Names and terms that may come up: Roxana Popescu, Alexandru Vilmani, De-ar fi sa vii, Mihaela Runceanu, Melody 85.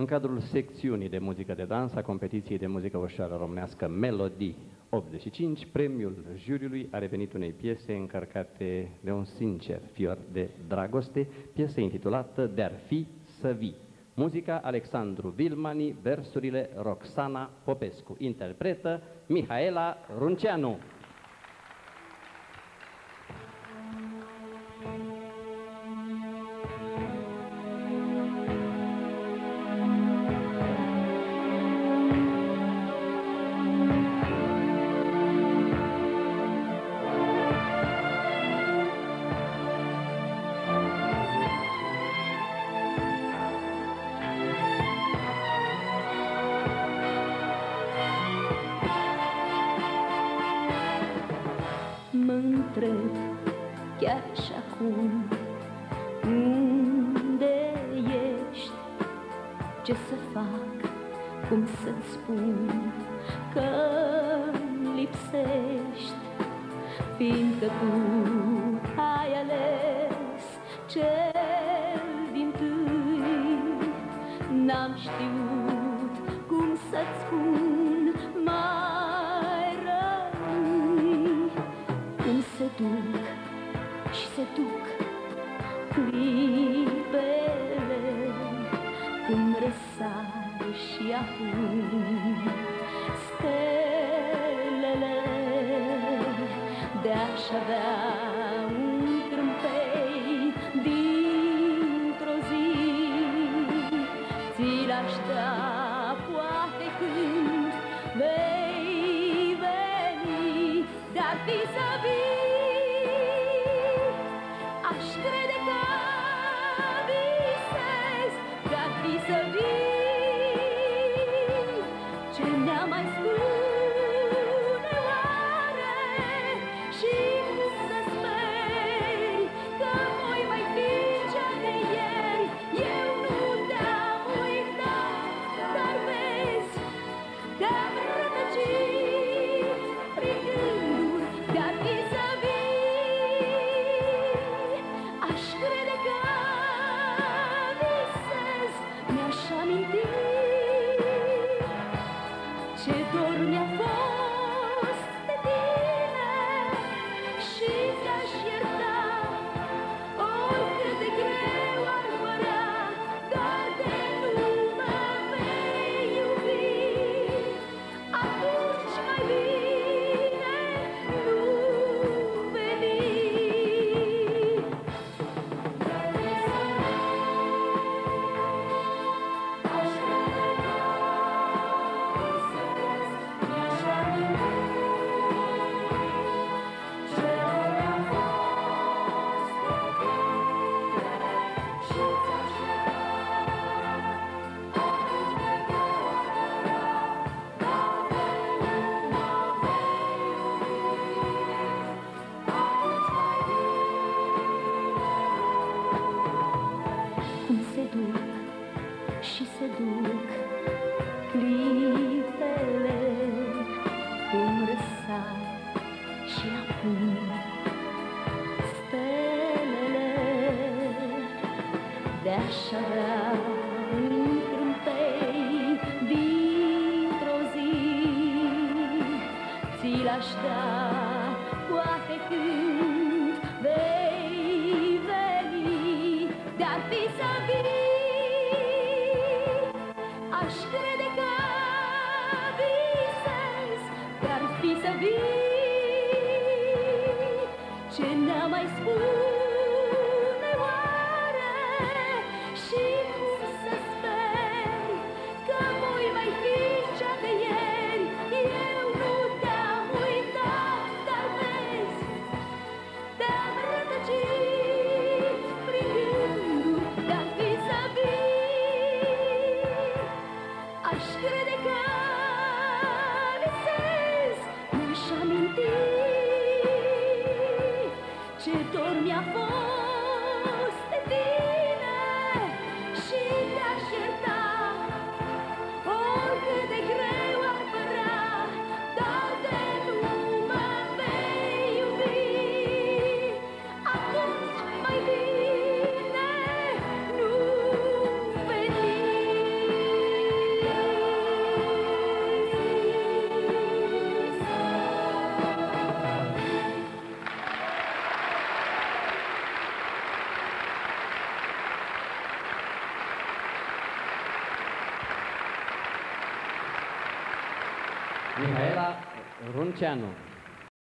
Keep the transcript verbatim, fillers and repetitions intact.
În cadrul secțiunii de muzică de dans a competiției de muzică ușoară românească Melody optzeci și cinci, premiul juriului a revenit unei piese încărcate de un sincer fior de dragoste, piesă intitulată De-ar fi să vii. Muzica Alexandru Vilmani, versurile Roxana Popescu, interpretă Mihaela Runceanu. Mă-ntreb chiar și acum unde ești, ce să fac, cum să-ți spun că-mi lipsești, fiindcă tu ai ales cel dintâi. N-am știut cum să-ți spun mai rău, cum se duc și se duc clipele, cum răsar și acum stelele. De-aș avea un trâmpei dintr-o zi, ți-l aștea poate când vei veni. De-ar fi să vii, aș crede că visez. De-ar fi să vii, ce ne-a mai spune oare? Și să speri că voi mai fi cel de ieri. Eu nu te-am uitat, dar vezi, te-am rătăcit prin gânduri. De-ar fi să vii, aș crede că visez. Mi-aș aminti ce dor mi-a fost de tine și te-aș ierta oricât de greu ar părea. Doar de nu mă vei iubi, atunci mai bine nu veni. Cum se duc și se duc clipele, cum răsar și acum stelele. De-aș avea un trâmpei dintr-o zi, ți-l aș da poate când vei veni. De-ar fi să vii, aș crede că visez. De-ar fi să vii, ce ne-a mai spune oare? Și cum să speri că voi mai fi cea de ieri. Eu nu te-am uitat, dar vezi, te-am rătăcit prin gânduri. De-ar fi să vii, aș crede că visez. Mi-aș aminti ce dor mi-a fost de tine și te-aș ierta oricât de greu ar părea. Dar de nu mă vei iubi, atunci mai bine nu veni. Mihaela Runceanu.